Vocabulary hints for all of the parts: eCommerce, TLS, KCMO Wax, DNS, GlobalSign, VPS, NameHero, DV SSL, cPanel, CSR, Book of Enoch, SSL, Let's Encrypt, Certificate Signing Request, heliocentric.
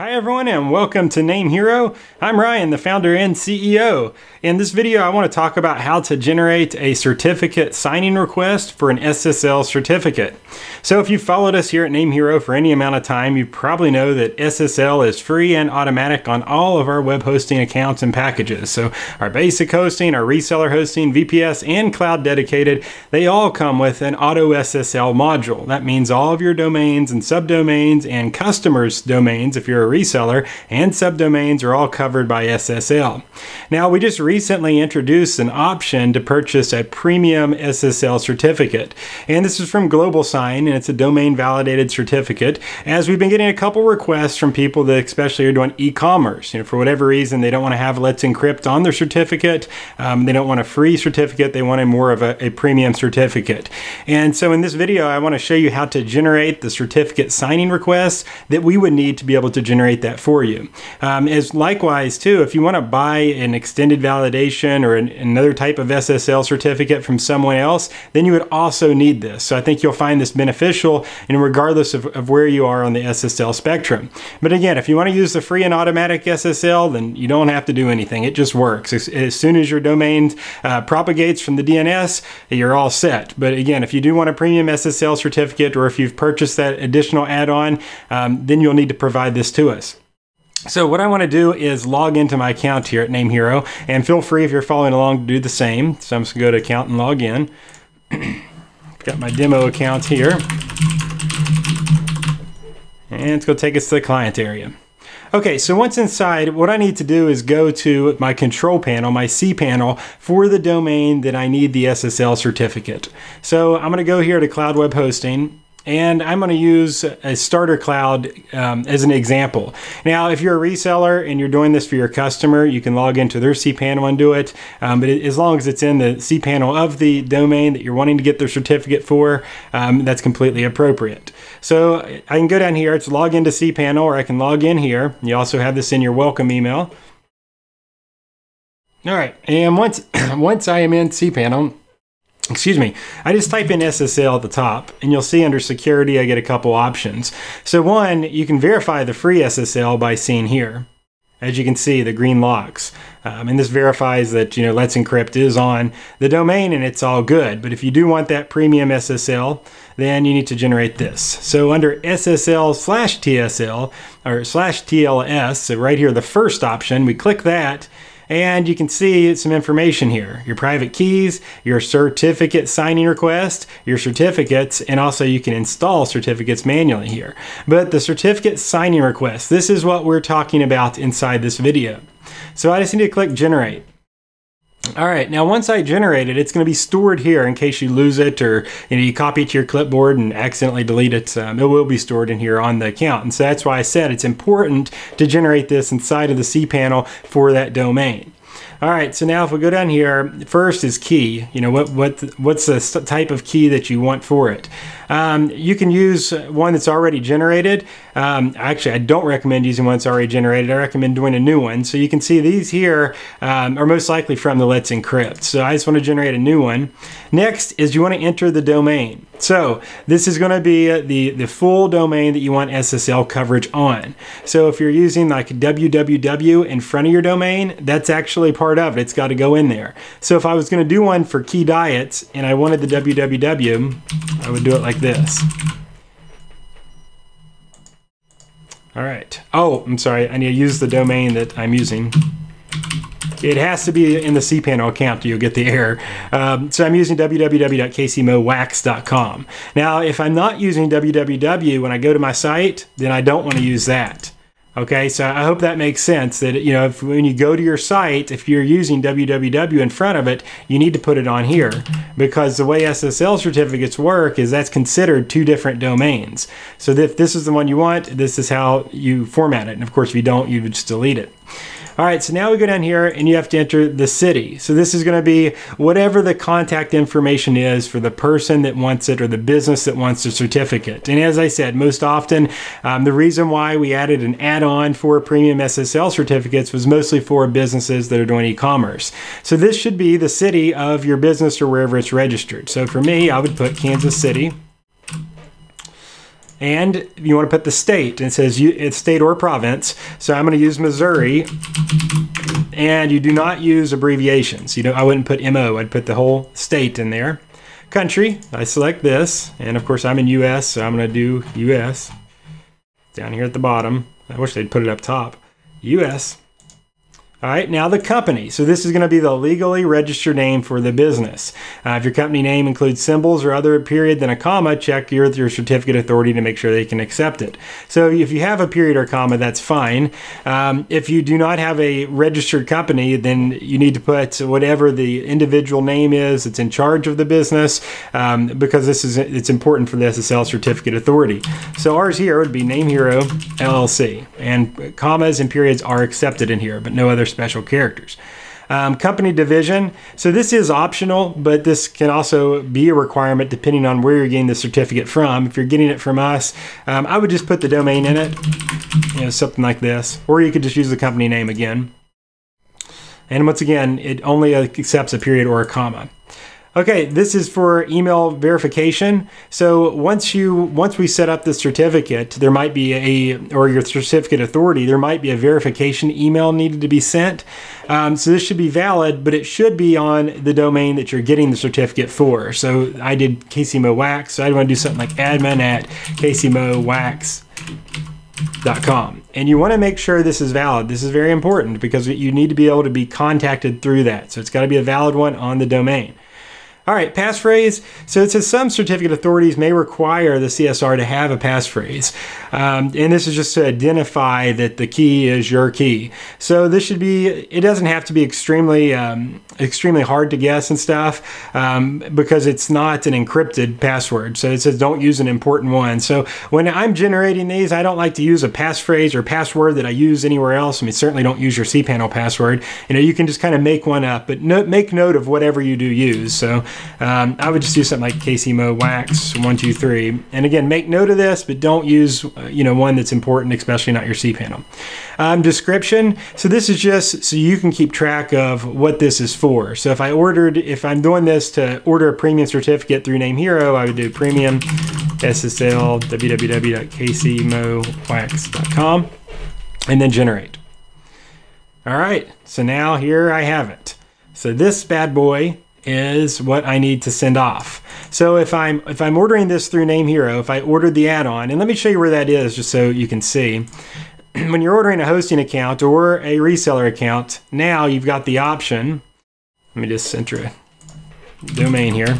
Hi everyone and welcome to NameHero. I'm Ryan, the founder and CEO. In this video, I want to talk about how to generate a certificate signing request for an SSL certificate. So if you've followed us here at NameHero for any amount of time, you probably know that SSL is free and automatic on all of our web hosting accounts and packages. So our basic hosting, our reseller hosting, VPS, and cloud dedicated, they all come with an auto SSL module. That means all of your domains and subdomains and customers' domains, if you're a reseller, and subdomains are all covered by SSL. Now, we just recently introduced an option to purchase a premium SSL certificate. And this is from GlobalSign, and it's a domain validated certificate. As we've been getting a couple requests from people that especially are doing e-commerce, for whatever reason, they don't want to have Let's Encrypt on their certificate. They don't want a free certificate. They want more of a premium certificate. And so in this video, I want to show you how to generate the certificate signing requests that we would need to be able to generate that for you. As likewise too, if you want to buy an extended validation or another type of SSL certificate from someone else, then you would also need this. So I think you'll find this beneficial and regardless of where you are on the SSL spectrum. But again, if you want to use the free and automatic SSL, then you don't have to do anything. It just works. As soon as your domain propagates from the DNS, you're all set. But again, if you do want a premium SSL certificate or if you've purchased that additional add-on, then you'll need to provide this to us. So what I want to do is log into my account here at NameHero, and feel free if you're following along to do the same. So I'm just going to go to account and log in. Got my demo account here. And it's going to take us to the client area. Okay, so once inside, what I need to do is go to my control panel, my cPanel, for the domain that I need the SSL certificate. So I'm going to go here to Cloud Web Hosting. And I'm going to use a starter cloud as an example. Now, if you're a reseller and you're doing this for your customer, you can log into their cPanel and do it. But as long as it's in the cPanel of the domain that you're wanting to get their certificate for, that's completely appropriate. So I can go down here, it's log into cPanel, or I can log in here. You also have this in your welcome email. All right, and once I am in cPanel, I just type in SSL at the top, and you'll see under security, I get a couple options. So one, you can verify the free SSL by seeing here. As you can see, the green locks. And this verifies that, Let's Encrypt is on the domain and it's all good. But if you do want that premium SSL, then you need to generate this. So under SSL/TSL, or /TLS, so right here, the first option, we click that. And you can see some information here, your private keys, your certificate signing request, your certificates, and also you can install certificates manually here. But the certificate signing request, this is what we're talking about inside this video. So I just need to click generate. All right, now once I generate it, it's going to be stored here in case you lose it or you copy it to your clipboard and accidentally delete it. It will be stored in here on the account. And so that's why I said it's important to generate this inside of the cPanel for that domain. All right, so now if we go down here, first is key. What's the type of key that you want for it? You can use one that's already generated. Actually, I don't recommend using one that's already generated. I recommend doing a new one. So you can see these here are most likely from the Let's Encrypt. So I just want to generate a new one. Next is you want to enter the domain. So this is going to be the full domain that you want SSL coverage on. So if you're using like www in front of your domain, that's actually part of it. It's got to go in there. So if I was going to do one for key diets and I wanted the www, I would do it like this. All right. Oh, I'm sorry. I need to use the domain that I'm using. It has to be in the cPanel account, you'll get the error. So I'm using www.kcmowax.com. Now, if I'm not using www when I go to my site, then I don't want to use that. Okay, so I hope that makes sense that, when you go to your site, if you're using www in front of it, you need to put it on here because the way SSL certificates work is that's considered two different domains. So if this is the one you want, this is how you format it. And of course, if you don't, you would just delete it. All right, so now we go down here and you have to enter the city. So this is gonna be whatever the contact information is for the person that wants it or the business that wants the certificate. And as I said, most often, the reason why we added an add-on for premium SSL certificates was mostly for businesses that are doing e-commerce. So this should be the city of your business or wherever it's registered. So for me, I would put Kansas City. and you want to put the state, and it says it's state or province. So I'm going to use Missouri, and you do not use abbreviations. You know, I wouldn't put MO, I'd put the whole state in there. Country, I select this, and of course I'm in US, so I'm going to do US. Down here at the bottom, I wish they'd put it up top, US. All right, now the company. So this is going to be the legally registered name for the business. If your company name includes symbols or other period, then a comma, check your certificate authority to make sure they can accept it. So if you have a period or comma, that's fine. If you do not have a registered company, then you need to put whatever the individual name is that's in charge of the business, because it's important for the SSL certificate authority. So ours here would be NameHero LLC, and commas and periods are accepted in here, but no other special characters. Company division. So this is optional, but this can also be a requirement depending on where you're getting the certificate from. If you're getting it from us, I would just put the domain in it, you know, something like this, or you could just use the company name again. And once again, it only accepts a period or a comma. Okay, this is for email verification. So once we set up the certificate, there might be your certificate authority, there might be a verification email needed to be sent. So this should be valid, but it should be on the domain that you're getting the certificate for. So I did KCMO Wax, so I'd want to do something like admin@kcmowax.com. And you want to make sure this is valid. This is very important because you need to be able to be contacted through that. So it's got to be a valid one on the domain. All right, passphrase. So it says some certificate authorities may require the CSR to have a passphrase. And this is just to identify that the key is your key. So this should be, it doesn't have to be extremely, extremely hard to guess and stuff, because it's not an encrypted password. So it says don't use an important one. So when I'm generating these, I don't like to use a passphrase or password that I use anywhere else. I mean, certainly don't use your cPanel password. You know, you can just kind of make one up, but make note of whatever you do use. So I would just do something like KCMO Wax 123, and again, make note of this, but don't use one that's important, especially not your cPanel. Description. So this is just so you can keep track of what this is for. So if I'm doing this to order a premium certificate through NameHero, I would do premium SSL www.kcmowax.com, and then generate. All right, so now here I have it. So this bad boy is what I need to send off. So if I'm ordering this through NameHero, if I ordered the add-on, and let me show you where that is just so you can see. When you're ordering a hosting account or a reseller account, now you've got the option. Let me just enter a domain here.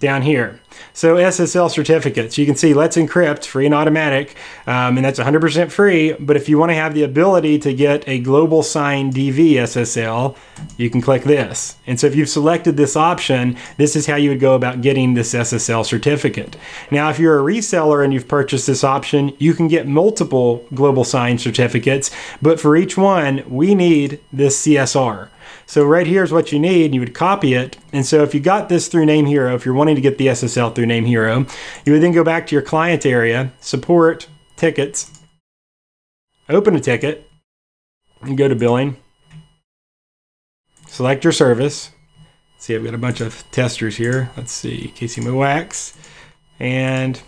Down here. So SSL certificates, you can see Let's Encrypt, free and automatic, and that's 100% free, but if you want to have the ability to get a GlobalSign DV SSL, you can click this. And so if you've selected this option, this is how you would go about getting this SSL certificate. Now, if you're a reseller and you've purchased this option, you can get multiple GlobalSign certificates, but for each one, we need this CSR. So right here is what you need. You would copy it. And so if you got this through NameHero, if you're wanting to get the SSL through NameHero, you would then go back to your client area, support, tickets, open a ticket, and go to billing, select your service. See, I've got a bunch of testers here. Let's see, KCMO Wax, and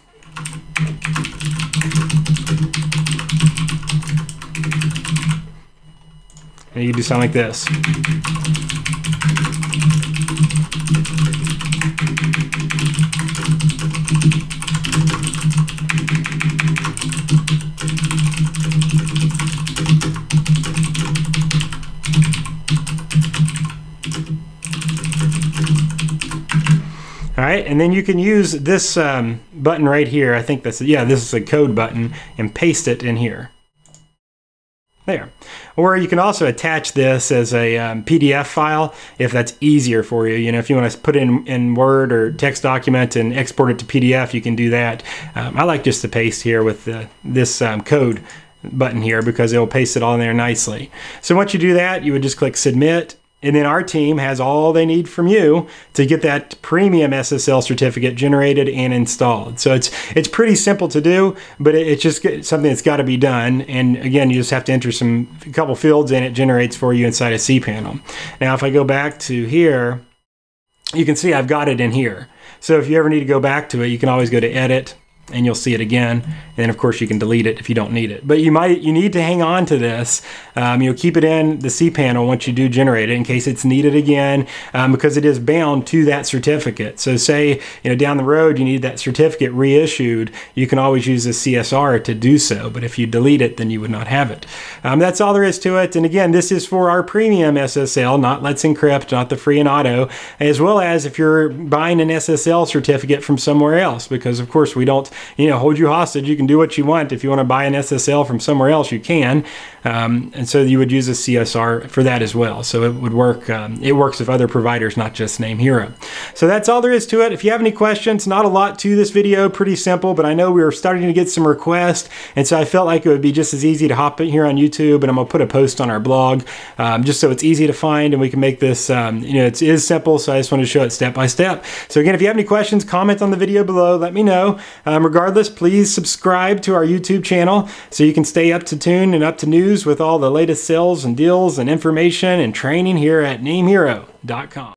and you can do something like this. All right, and then you can use this button right here. I think that's, yeah, this is a code button, and paste it in here. There. Or you can also attach this as a PDF file if that's easier for you. You know, if you want to put it in Word or text document and export it to PDF, you can do that. I like just to paste here with this code button here because it'll paste it all in there nicely. So once you do that, you would just click submit. And then our team has all they need from you to get that premium SSL certificate generated and installed. So it's pretty simple to do, but it's just something that's got to be done. And again, you just have to enter a couple fields and it generates for you inside of cPanel. Now, if I go back to here, you can see I've got it in here. So if you ever need to go back to it, you can always go to edit and you'll see it again. And of course you can delete it if you don't need it, but you need to hang on to this. You'll keep it in the cPanel once you do generate it in case it's needed again, because it is bound to that certificate. So say, down the road, you need that certificate reissued, you can always use the CSR to do so. But if you delete it, then you would not have it. That's all there is to it. And again, this is for our premium SSL, not Let's Encrypt, not the free and auto, as well as if you're buying an SSL certificate from somewhere else, because of course we don't, hold you hostage. You can do what you want. If you want to buy an SSL from somewhere else, you can. And so you would use a CSR for that as well. So it would work. It works with other providers, not just NameHero. So that's all there is to it. If you have any questions, not a lot to this video, pretty simple, but I know we were starting to get some requests. And so I felt like it would be just as easy to hop in here on YouTube, and I'm going to put a post on our blog just so it's easy to find and we can make this, it is simple. So I just want to show it step by step. So again, if you have any questions, comment on the video below, let me know. Regardless, please subscribe to our YouTube channel so you can stay up to tune and up to news with all the latest sales and deals and information and training here at NameHero.com.